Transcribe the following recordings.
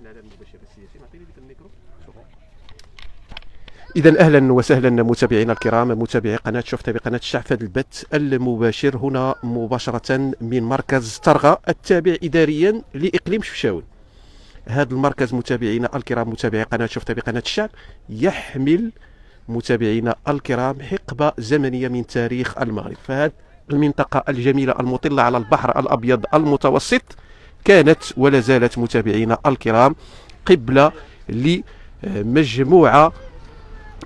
الاعلام المباشر السياسي. نعطيني ديك الميكرو. شكرا. إذا أهلا وسهلا متابعينا الكرام، متابعي قناة شوفت بقناة الشعب، في هذا البث المباشر هنا مباشرة من مركز ترغة التابع إداريا لإقليم شفشاون. هذا المركز متابعينا الكرام، متابعي قناة شوفت بقناة الشعب، يحمل متابعينا الكرام حقبة زمنية من تاريخ المغرب. فهذه المنطقة الجميلة المطلة على البحر الأبيض المتوسط كانت ولا زالت متابعينا الكرام قبلة لمجموعة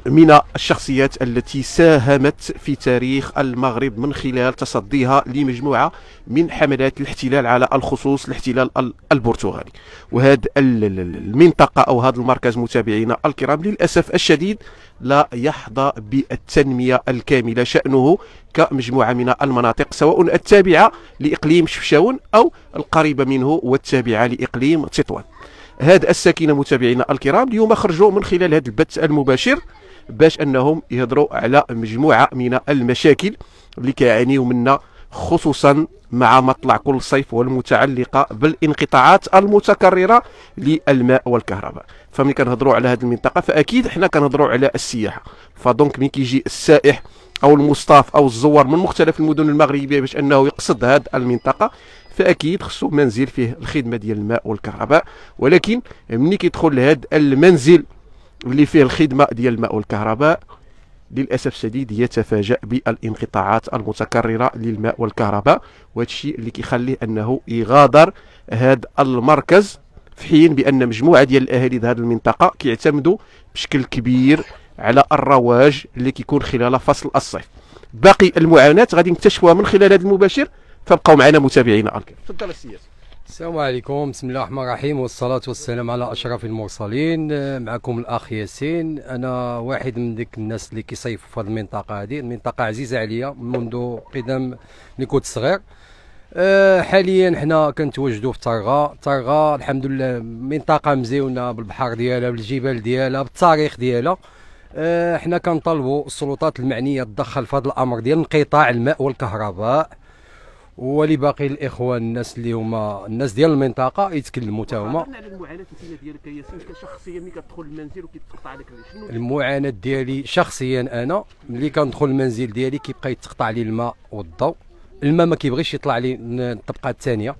من الشخصيات التي ساهمت في تاريخ المغرب من خلال تصديها لمجموعة من حملات الاحتلال، على الخصوص الاحتلال البرتغالي. وهذا المنطقة أو هذا المركز متابعينا الكرام للأسف الشديد لا يحظى بالتنمية الكاملة، شأنه كمجموعة من المناطق سواء التابعة لإقليم شفشاون أو القريبة منه والتابعة لإقليم تطوان. هذا الساكنة متابعينا الكرام اليوم خرجوا من خلال هذا البث المباشر باش انهم يهضروا على مجموعه من المشاكل اللي كيعانيو منا، خصوصا مع مطلع كل صيف، والمتعلقه بالانقطاعات المتكرره للماء والكهرباء. فملي كنهضروا على هذه المنطقه فاكيد حنا كنهضروا على السياحه، فدونك ملي كيجي السائح او المصطاف او الزوار من مختلف المدن المغربيه باش انه يقصد هذه المنطقه، فاكيد خصو منزل فيه الخدمه ديال الماء والكهرباء. ولكن ملي كيدخل لهذا المنزل اللي فيه الخدمه ديال الماء والكهرباء للاسف الشديد يتفاجأ بالانقطاعات المتكرره للماء والكهرباء، وهذا الشيء اللي كيخليه انه يغادر هذا المركز، في حين بان مجموعه ديال الاهالي هذه المنطقه كيعتمدوا بشكل كبير على الرواج اللي كيكون خلال فصل الصيف. باقي المعاناه غادي نكتشفوها من خلال هذا المباشر، فبقوا معنا متابعينا الكرام. تفضل السياسي. السلام عليكم، بسم الله الرحمن الرحيم، والصلاة والسلام على أشرف المرسلين. معكم الأخ ياسين. أنا واحد من ديك الناس اللي كيصيفوا في هذه المنطقة، هذه المنطقة عزيزة عليا منذ قدم ملي كنت صغير. حاليا حنا كنتواجدوا في ترغة. ترغة الحمد لله منطقة مزيونة بالبحر ديالها، بالجبال ديالها، بالتاريخ ديالها. حنا كنطالبوا السلطات المعنية تدخل في هذا الأمر ديال انقطاع الماء والكهرباء، ولباقي الاخوان الناس اللي هما الناس ديال المنطقه يتكلموا تا هما. على المعاناه ديالك ياسين كشخصيه ملي كتدخل المنزل وكيتقطع عليك شنو المعاناه ديالي شخصيا؟ انا ملي كندخل المنزل ديالي كيبقى يتقطع لي الماء والضوء، الماء ما كيبغيش يطلع لي الطبقه الثانيه.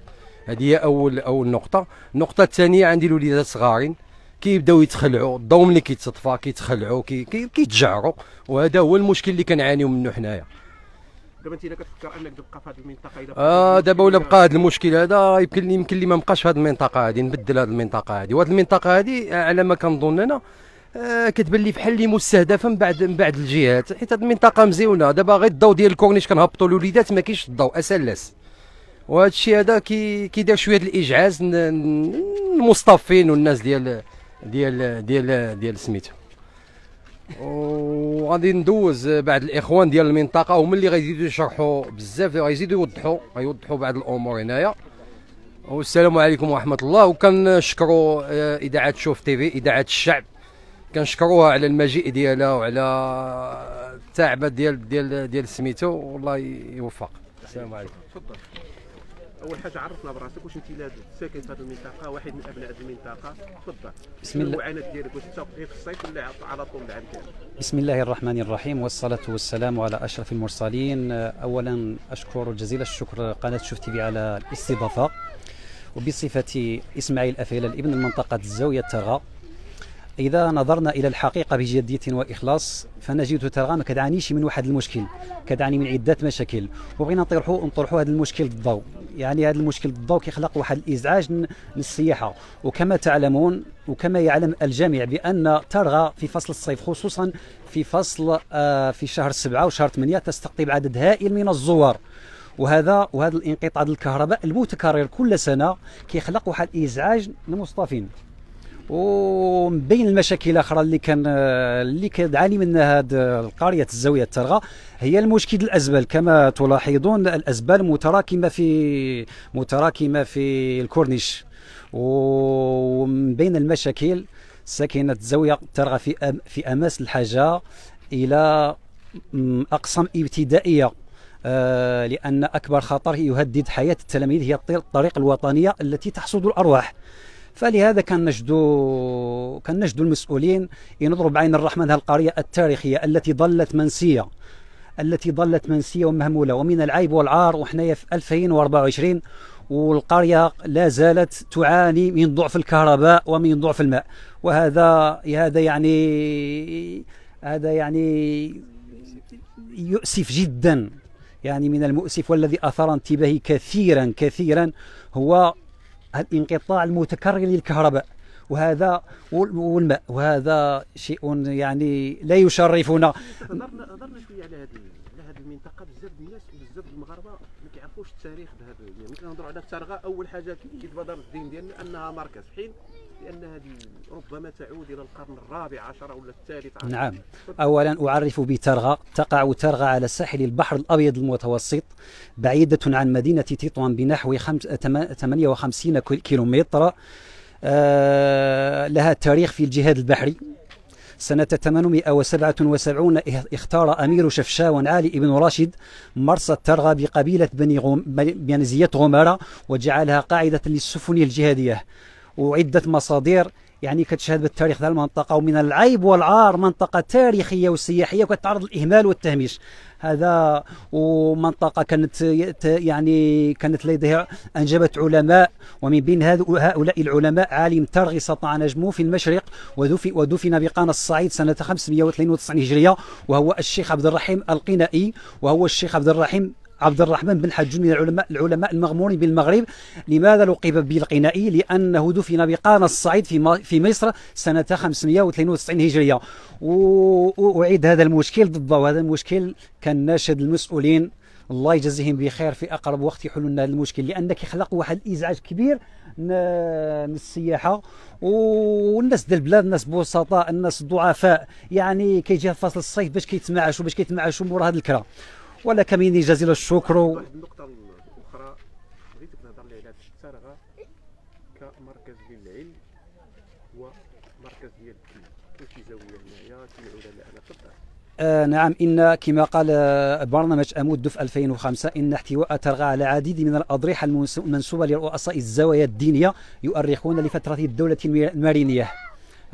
هذه هي اول نقطه. النقطه الثانيه عندي الوليدات صغارين كيبداو يتخلعوا، الضوء ملي كيتطفى كيتخلعوا كيتجعروا، وهذا هو المشكل اللي كنعانيو منه حنايا. دابا انت الا كتفكر انك تبقى في هذه المنطقه، الا دابا ولا بقى هذا المشكل هذا، يمكن لي ما نبقاش في هذه المنطقه هذه، نبدل هذه المنطقه هذه. وهذه المنطقه هذه على ما كنظن انا كتبان لي بحال اللي مستهدفه من بعد الجهات، حيت هذه المنطقه مزيونه. دابا غير الضوء ديال الكورنيش كنهبطوا الوليدات ما كاينش الضوء اسلس، وهذا الشيء هذا كيدير شويه الاجعاز المصطفين والناس ديال ديال ديال ديال سميتو. وغادي ندوز بعد الاخوان ديال المنطقه، هما اللي غيزيدوا يشرحوا بزاف، غيزيدوا يوضحوا بعض الامور هنايا. والسلام عليكم ورحمه الله. وكنشكروا اذاعه شوف تي في، اذاعه الشعب، كنشكروها على المجيء ديالها وعلى التعبه ديال ديال ديال سميتو، والله يوفق. السلام عليكم. تفضل. اول حاجه عرفنا براسك، واش انت ساكن في هذه المنطقه، واحد من ابناء هذه المنطقه؟ تفضل. بسم الله. المعاناه ديالك واش تبقى في الصيف ولا على طول العام كامل؟ بسم الله الرحمن الرحيم، والصلاه والسلام على اشرف المرسلين. اولا اشكر جزيل الشكر قناه شوف تي في على الاستضافه، وبصفتي اسماعيل أفيلة ابن منطقه الزاويه الترغى. اذا نظرنا الى الحقيقه بجديه واخلاص فنجد ترغى ما كتعانيش من واحد المشكل، كتعاني من عده مشاكل، وبغينا نطرحوا هذا المشكل الضوء. يعني هذا المشكل الضوء كيخلق واحد الازعاج للسياحه، وكما تعلمون وكما يعلم الجميع بان ترغى في فصل الصيف، خصوصا في فصل في شهر 7 وشهر 8، تستقطب عدد هائل من الزوار. وهذا الانقطاع للكهرباء المتكرر كل سنه كيخلق واحد الازعاج للمصطفين. ومن بين المشاكل الاخرى اللي كتعاني منها هذه القريه الزاويه الترغى هي المشكل الازبال. كما تلاحظون الازبال متراكمه في الكورنيش. ومن بين المشاكل ساكنه الزاويه الترغى في امس الحاجه الى اقسام ابتدائيه، لان اكبر خطر يهدد حياه التلاميذ هي الطريق الوطنيه التي تحصد الارواح. فلهذا كان نجدو المسؤولين ينظروا بعين الرحمن هذه القرية التاريخية التي ظلت منسية ومهمولة، ومن العيب والعار وحنايا في 2024 والقرية لا زالت تعاني من ضعف الكهرباء ومن ضعف الماء، وهذا يعني يؤسف جدا. يعني من المؤسف والذي أثار انتباهي كثيرا هو الانقطاع المتكرر للكهرباء وهذا والماء، وهذا شيء يعني لا يشرفنا. هضرنا شويه على هذه المنطقه، بزاف الناس بزاف المغاربه ما كيعرفوش التاريخ بهذا، يعني كنهضروا على الترغه اول حاجه كيتبادر الدين ديالنا انها مركز، حين لان هذه ربما تعود الى القرن الرابع عشر ولا الثالث عشر. نعم، اولا اعرف بترغه. تقع ترغه على ساحل البحر الابيض المتوسط، بعيده عن مدينه تطوان بنحو 58 كيلومتر. لها تاريخ في الجهاد البحري. سنة 877 اختار أمير شفشاون علي بن راشد مرسى الترغى بقبيلة بني زية غمارة وجعلها قاعدة للسفن الجهادية، وعدة مصادر يعني كتشهد بالتاريخ ذا المنطقة، ومن العيب والعار منطقة تاريخية وسياحية وكتعرض للإهمال والتهميش. هذا ومنطقة كانت لديها أنجبت علماء، ومن بين هؤلاء العلماء عالم ترغي سطع نجمه في المشرق، ودفن بقانا الصعيد سنة 592 هجرية، وهو الشيخ عبد الرحيم القنائي، وهو الشيخ عبد الرحمن بن حجوني من العلماء المغمورين بالمغرب. لماذا لقب بالقنائي؟ لأنه دفن بقانا الصعيد في مصر سنة 592 هجرية. وأعيد هذا المشكل ضده، وهذا المشكل كان ناشد المسؤولين الله يجزيهم بخير في أقرب وقت يحلوا لنا هذا المشكل، لأنك يخلق واحد الإزعاج كبير من السياحة، والناس ديال البلاد الناس بسطاء الناس ضعفاء، يعني كيجي فصل الصيف باش كيتمعشوا مور هذا الكرة. ولك مني جزيل الشكر. واحد النقطة الأخرى بغيتك نهضر لي على الترغة كمركز ديال العلم ومركز ديال الدين، كاين شي زاوية هنايا كاين علماء أنا تفضل. نعم، إن كما قال برنامج أمود في 2005 إن احتواء ترغى على العديد من الأضرحة المنسوبة لرؤساء الزوايا الدينية يؤرخون لفترة الدولة المارينية،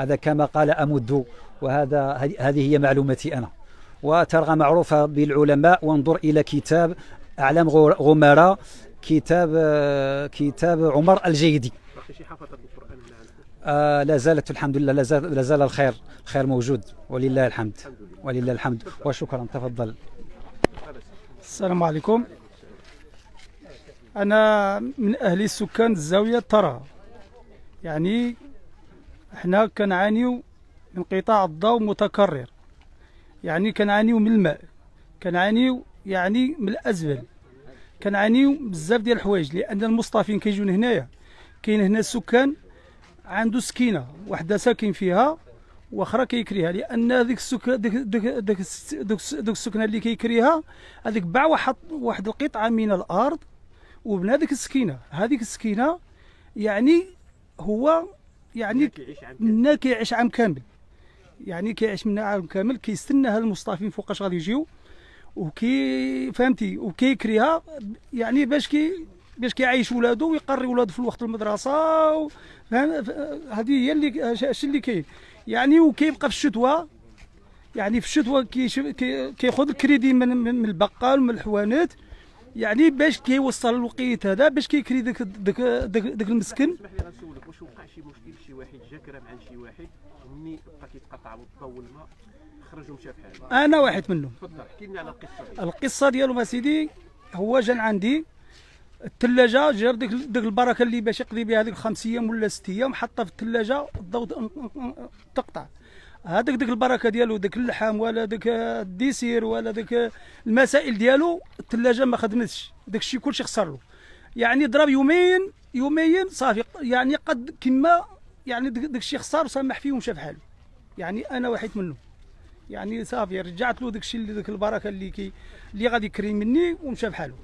هذا كما قال أمود، وهذا هذه هي معلومتي أنا. وترغى معروفة بالعلماء، وانظر إلى كتاب أعلام غمارة، كتاب عمر الجيدي. لا زالت الحمد لله، لا زال الخير موجود ولله الحمد وشكرا. تفضل. السلام عليكم، أنا من أهل سكان الزاوية الترغى، يعني احنا كنعانيو من انقطاع الضوء متكرر، يعني كنعانيو من الماء، كنعانيو يعني من الازبل، كنعانيو بزاف ديال الحوايج، لان المصطفين كيجون هنايا. كاين هنا السكان عنده سكينه وحده ساكن فيها واخرى كيكريها، لان هذيك السكنه السكنه اللي كيكريها هذيك باع واحد القطعه من الارض وبنى هذيك السكينه، هذيك السكينه يعني هو يعني منا كيعيش عام كامل، يعني كيعيش منها عام كامل، كيستنى هاد المصطفين فوقاش غادي يجيو فهمتي، وكيكريها يعني باش كيعيش ولادو ويقري ولادو في الوقت المدرسه هذه هي اللي الشيء اللي كاين يعني. وكيبقى في الشتوى، يعني في الشتوى كياخذ الكريدي من البقال ومن الحوانات، يعني باش كيوصل الوقيت هذا باش كيكري داك المسكن. اسمح لي غنسولك، واش وقع شي مشكل شي واحد جا كرا مع شي واحد ومني بقى كيتقطع والضو والماء خرج ومشى بحال؟ انا واحد منهم. تفضل احكي لنا على القصه. القصه ديالو سيدي، هو جا عندي الثلاجه، جاب ديك البركه اللي باش يقضي بها هذيك 5 ايام ولا 6 ايام، حطها في الثلاجه الضوء تقطع، هذيك البركه ديالو ديك اللحم ولا ديك الديسير ولا ديك المسائل ديالو، الثلاجه ما خدمتش، داك الشيء كلشي خسر له، يعني ضرب يومين صافي، يعني قد كما يعني داك الشيء خسر وسامح فيه ومشى بحاله، يعني انا واحد منهم، يعني صافي رجعت له داك الشيء اللي ديك البركه اللي غادي يكري مني ومشى بحاله،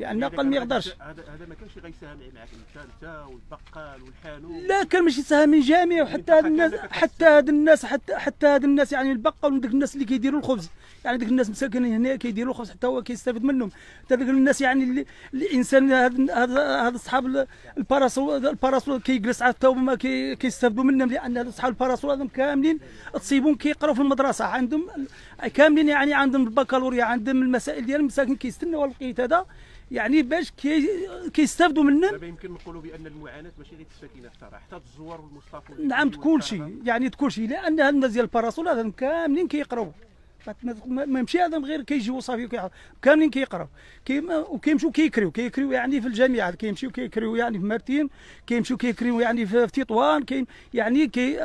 لان اقل ما يقدرش. هذا ما كانش غيساهم معك انت والبقال والحانوت؟ لا كان ماشي يساهم جميع، وحتى هاد الناس حتى هاد الناس حتى هاد الناس يعني البقال وديك الناس اللي كيديروا الخبز، يعني ديك الناس مساكن هنا كيديروا الخبز حتى هو كيستافد منهم، حتى ديك الناس يعني اللي الانسان هاد اصحاب الباراسول كيجلس حتى هما كيستافدوا منهم، لان هاد اصحاب الباراسول هذم كاملين تصيبهم كيقراو في المدرسه، عندهم كاملين يعني عندهم البكالوريا، عندهم المسائل ديالهم، مساكن كيستناو هاد القيت هذا يعني باش كيستافدوا منهم. دابا يمكن نقولوا بان المعاناه ماشي غير الساكنه حتى الزوار والمستافون. نعم كل شيء يعني كل شيء، لان هاد الناس ديال الباراسول هذم كاملين كيقراو، ما يمشي هذا غير كيجيو صافي وكيحفظوا، كاملين كيقراو وكيمشيو كيكريو يعني في الجامعه، كيمشيو كيكريو يعني في مرتين، كيمشيو كيكريو يعني في تطوان، يعني في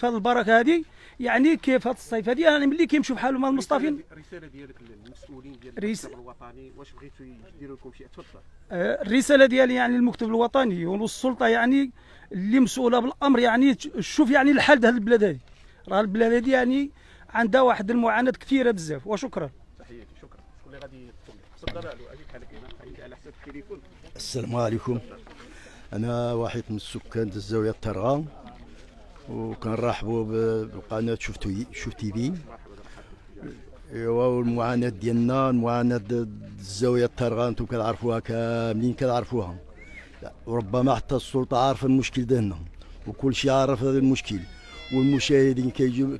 هذه البركه هذه يعني كيف هذا الصيف هذه يعني ملي كيمشيو بحالهم المصطفين. الرساله ديالك للمسؤولين ديال المكتب الوطني واش بغيتو يديروا لكم شي؟ تفضل. الرساله ديالي يعني للمكتب الوطني والسلطه يعني اللي مسؤوله بالامر، يعني تشوف يعني الحل ديال البلاد هذه، راه البلاد هذه يعني عندها واحد المعاناة كثيرة بزاف. وشكرا. تحياتي شكرا. شكون اللي غادي يتفضل؟ تفضل اجيك حالك هنا على حساب التليفون. السلام عليكم. أنا واحد من السكان ديال الزاوية الترغى، وكنرحبوا بالقناة شوفت تي في. ايوا المعاناة ديالنا، المعاناة الزاوية الترغى انتم كتعرفوها كاملين كتعرفوها، وربما حتى السلطة عارفة المشكل ديالنا وكلشي عارف هذا المشكل، والمشاهدين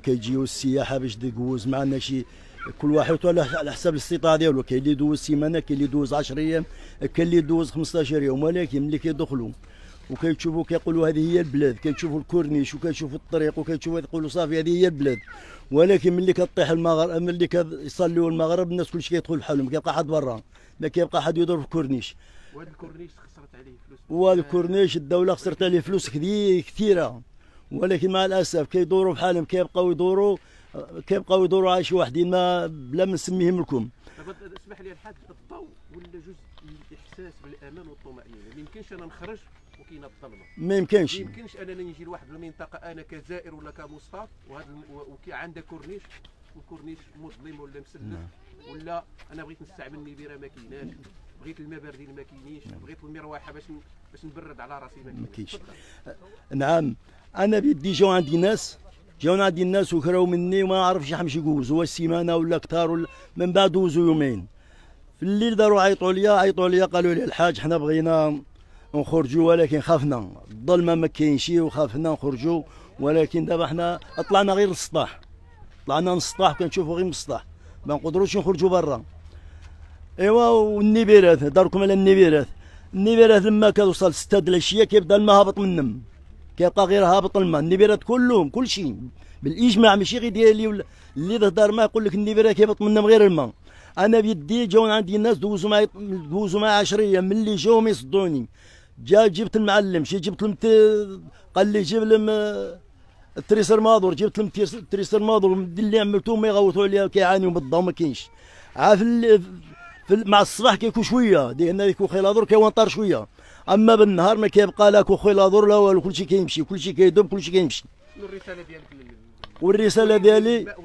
كيجيو السياحه باش يدوز معنا شي كل واحد على حسب الاستطاعه ديالو، كاين اللي يدوز سيمانه، كاين اللي يدوز 10 ايام، كاين اللي يدوز 15 يوم، ولكن ملي كيدخلوا وكيشوفوا كيقولوا هذه هي البلاد، كيشوفوا الكورنيش وكيشوفوا الطريق وكيشوفوا يقولوا صافي هذه هي البلاد، ولكن ملي كطيح المغرب، ملي كيصليوا المغرب الناس كلشي كيدخل بحالهم، ما كيبقى حد برا، ما كيبقى حد يدور في الكورنيش. وهذا الكورنيش خسرت عليه فلوس، وهذا الكورنيش الدوله خسرت عليه فلوس كثيره، ولكن مع الاسف كيدوروا بحالهم، كيبقاو يدوروا على شي واحدين ما بلا ما نسميهم لكم. اسمح لي الحاج، الضوء ولا جزء من الاحساس بالامان والطمانينه، ما يمكنش انا نخرج وكاينه الظلمه، ما يمكنش انني نجي لواحد المنطقه انا كزائر ولا كمصطاف وعندها كورنيش والكورنيش مظلم ولا مسلف، ولا انا بغيت نستعمل النبيره ما كايناش، بغيت الماء باردين ما كاينينش، بغيت المروحه باش نبرد على راسي ما كاينش. نعم انا بيدي جاو عندي الناس وكراو مني وما عرفش شحال مشي يجوزوا، واش سيمانه ولا كثار ولا من بعد دوزوا يومين في الليل داروا عيطوا عليا قالوا لي الحاج حنا بغينا نخرجوا ولكن خافنا الظلمه ما كاينش وخافنا نخرجوا، ولكن دابا حنا طلعنا غير للسطح، طلعنا للسطح وكنشوفوا غير من السطح، ما نقدروش نخرجوا برا. ايوا والنبيرات داركم على النبيرات لما كتوصل 6 د العشيه كيبدا الماء هابط منهم، كيبقى غير هابط الماء، النبيرات كلهم كلشي بالاجماع ماشي غير ديالي ولا اللي تهضر معاه يقول لك النبيره كيهبط منهم غير الماء. انا بيدي جاو عندي الناس دوزوا معايا 10 ايام، ملي جاو يصدوني جبت المعلم، جبت قال لي جيب لهم التريسر ماضور، جبت لهم التريسر ماضور اللي عملته هما يغوتوا عليها كيعانيوا من الضو ما كاينش، عارف مع الصباح كيكون شويه لان يكون خلاضور كيوانطر شويه، اما بالنهار ما كيبقى لا كو خلاضور لا والو، كلشي كيمشي كلشي كيدوب كلشي كيمشي. الرساله ديالك والرساله ديالي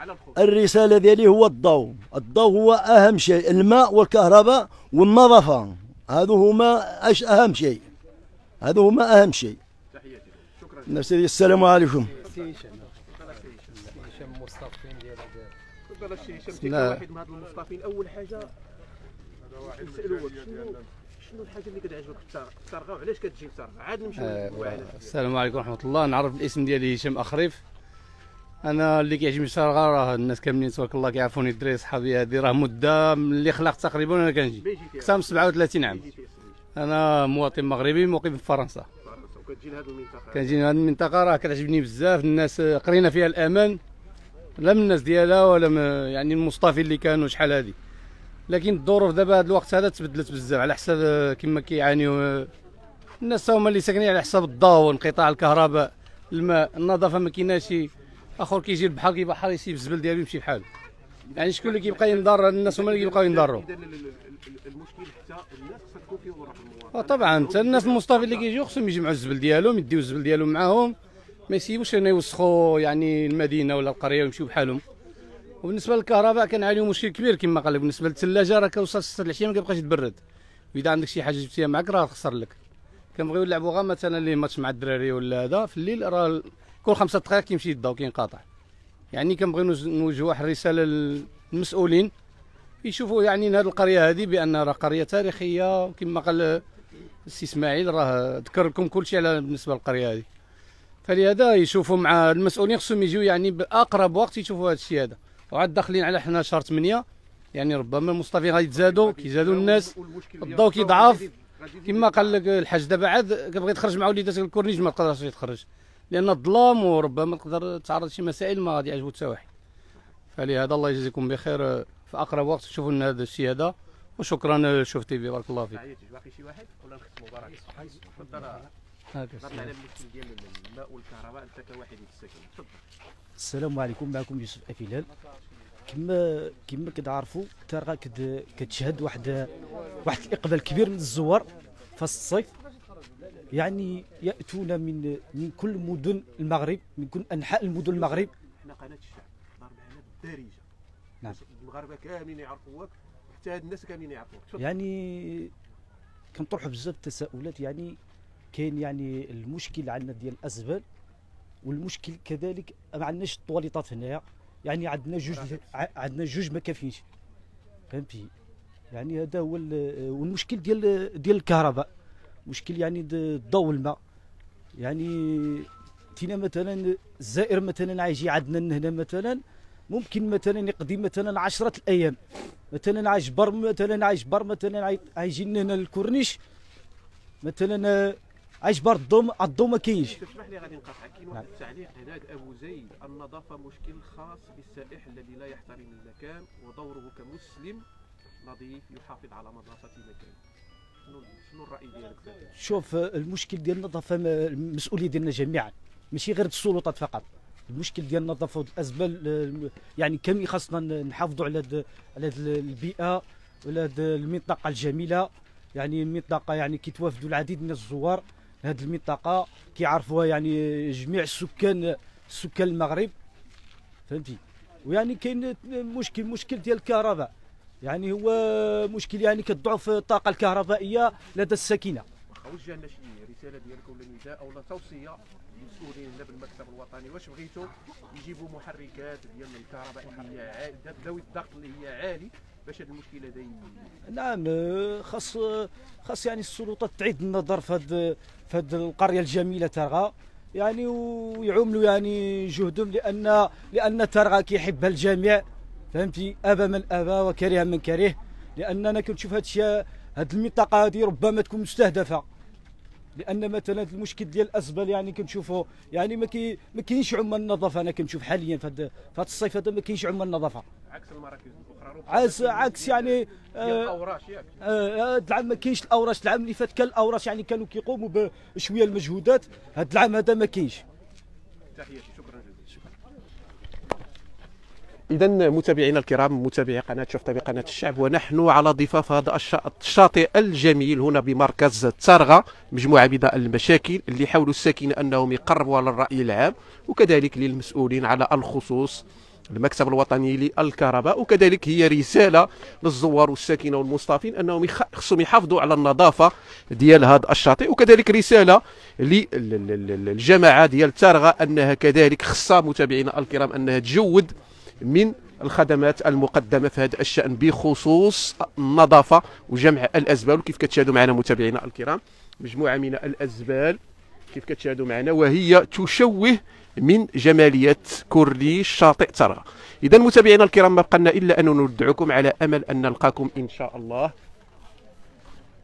على الرساله ديالي هو الضوء، الضوء هو اهم شيء، الماء والكهرباء والنظافه هادو هما اهم شيء. تحياتي شكرا. نفسي السلام عليكم. واحد من هاد المصطفين اول حاجه نسالوك شنو الحاجه اللي كتعجبك في الترغى وعلاش كتجي للترغى؟ عاد نمشيو للمعاناه. السلام عليكم ورحمه الله. نعرف الاسم ديالي هشام اخريف. انا اللي كيعجبني في الترغى راه الناس كاملين تبارك الله كيعرفوني، الدراري صحابي هذه راه مده اللي خلقت تقريبا وانا كنجي، كنت من 37 عام. انا مواطن مغربي مقيم في فرنسا، وكتجي لهاد المنطقه، كنجي لهاد المنطقه راه كتعجبني بزاف، الناس قرينا فيها الامان، لا من الناس ديالها ولا يعني المصطفين اللي كانوا شحال هذه، لكن الظروف دابا هذا الوقت هذا تبدلت بزاف على حساب كما كيعانيوا الناس هما اللي ساكنين على حساب الضوء، انقطاع الكهرباء، الماء، النظافه ما كايناش، اخر كيجي البحر كيبحر يسيب الزبل ديالو يمشي بحاله، يعني شكون اللي كيبقى ينضر؟ الناس هما اللي كيبقاو ينضروا. المشكل حتى الناس خصها تكون فيهم الرحمه. طبعا حتى الناس المصطفين اللي كيجيو خصهم يجمعوا الزبل ديالهم، يديو الزبل ديالهم معاهم، ما يسيبوش هنا يوسخوا يعني المدينه ولا القريه ويمشيو بحالهم. وبالنسبه للكهرباء كنعانيو مشكل كبير كما قال، بالنسبه للثلاجه راه كوصل 6 د العشيه ما كيبقاش تبرد، واذا عندك شي حاجه جبتيها معك راه خسر لك. كنبغيو نلعبوا غا مثلا لي ماتش مع الدراري ولا هذا في الليل، راه كل 5 دقائق كيمشي الضو كينقطع. يعني كنبغيو نوجهوا واحد الرساله للمسؤولين يشوفوا يعني هذه القريه هذه بان راه قريه تاريخيه، وكما قال السي اسماعيل راه ذكر لكم كل شيء على بالنسبه للقريه هذه. فلهذا يشوفوا مع المسؤولين، خصهم يجيو يعني باقرب وقت يشوفوا هذا الشيء هذا. وعاد داخلين على حنا شهر 8، يعني ربما المصطفين غيتزادوا، كيزادوا الناس، الضو كيضعف. كما قال لك الحاج دابا عاد كبغي تخرج مع وليداتك الكورنيش ما تقدرش تخرج لان الظلام، وربما تقدر تعرض لشي مسائل ما غادي يعجبو حتى واحد. فلهذا الله يجزيكم بخير في اقرب وقت تشوفوا لنا هذا الشيء هذا. وشكرا شوف تي في، بارك الله فيك. باقي شي واحد ولا نختموا برك؟ تفضل. هكا على المشكل ديال الماء والكهرباء انت كواحد في السكن، تفضل. السلام عليكم، معكم يوسف افيلال. كما كتعرفوا ترغى كتشهد واحد الاقبال كبير من الزوار في الصيف، يعني ياتون من كل مدن المغرب، من كل انحاء المدن المغرب. حنا قناه الشعب دار معنا الدارجه، نعم، المغاربه كاملين يعرفوك، حتى هاد الناس كاملين يعرفوك. يعني كنطرحوا بزاف التساؤلات، يعني كاين يعني المشكل عندنا ديال الازبال، والمشكل كذلك ما عندناش الطواليطات هنايا، يعني عندنا جوج ما كافينش، فهمتي؟ يعني هذا هو. والمشكل ديال الكهرباء، مشكل يعني الضوء والماء. يعني تينا مثلا الزائر مثلا عايجي عندنا هنا مثلا، ممكن مثلا يقضي مثلا 10 ايام مثلا عايش بر مثلا، عايجي هنا للكورنيش مثلا عايش بار، الضو ما كاينش. اسمح لي غادي نقاطعك، كاين واحد التعليق هناك ابو زيد: النظافه مشكل خاص بالسائح الذي لا يحترم المكان، ودوره كمسلم نظيف يحافظ على نظافه مكانه. شنو الراي ديالك؟ شوف، المشكل ديال النظافه المسؤوليه ديالنا جميعا، ماشي غير السلطات فقط. المشكل ديال النظافه والازبال، يعني كم خاصنا نحافظوا على البيئه وعلى المنطقه الجميله. يعني المنطقه يعني كيتوافدوا العديد من الزوار هذه المنطقه، كيعرفوها يعني جميع السكان المغرب، فهمتي؟ ويعني كاين مشكل ديال الكهرباء، يعني هو مشكل يعني كتضعف الطاقه الكهربائيه لدى الساكنه. واخا وجهنا شي رساله ديالك ولا نداء ولا توصيه للمسؤولين هنا بالمكتب الوطني، واش بغيتوا يجيبوا محركات ديال الكهرباء اللي هي ذوي الضغط اللي هي عالي باش هذه المشكله دايما؟ نعم، خاص يعني السلطات تعيد النظر في هذه القريه الجميله ترغى، يعني ويعملوا يعني جهدهم، لان ترغى كيحبها الجميع، فهمتي؟ ابى من ابى وكره من كره، لان انا كنشوف هذا الشيء، هذه المنطقه هذه ربما تكون مستهدفه، لان مثلا المشكل ديال الازبال يعني كنشوفوا يعني ما كاينش عمال النظافه. انا كنشوف حاليا في هذا الصيف هذا ما كاينش عمال النظافه، عكس المراكز الاخرى، عكس يعني الاوراش. ياك هذا العام ما كاينش الاوراش، العام اللي فات كان الاوراش يعني كانوا كيقوموا بشويه المجهودات، هذا العام هذا ما كاينش. تحياتي، شكرا جزيلا. إذا متابعينا الكرام، متابعي قناة شوفت بقناة الشعب، ونحن على ضفاف هذا الشاطئ الجميل هنا بمركز ترغى، مجموعة بداء المشاكل اللي حاولوا الساكنة أنهم يقربوا على الرأي العام، وكذلك للمسؤولين على الخصوص المكتب الوطني للكهرباء. وكذلك هي رسالة للزوار والساكنة والمصطافين أنهم خصهم يحافظوا على النظافة ديال هذا الشاطئ، وكذلك رسالة للجماعة ديال ترغى أنها كذلك خصها متابعينا الكرام أنها تجود من الخدمات المقدمه في هذا الشان بخصوص النظافه وجمع الازبال. وكيف كتشاهدوا معنا متابعينا الكرام مجموعه من الازبال كيف كتشاهدوا معنا، وهي تشوه من جماليه كورنيش شاطئ ترغى. اذا متابعينا الكرام، ما بقى لنا الا ان ندعوكم على امل ان نلقاكم ان شاء الله.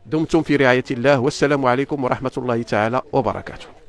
دمتم في رعايه الله، والسلام عليكم ورحمه الله تعالى وبركاته.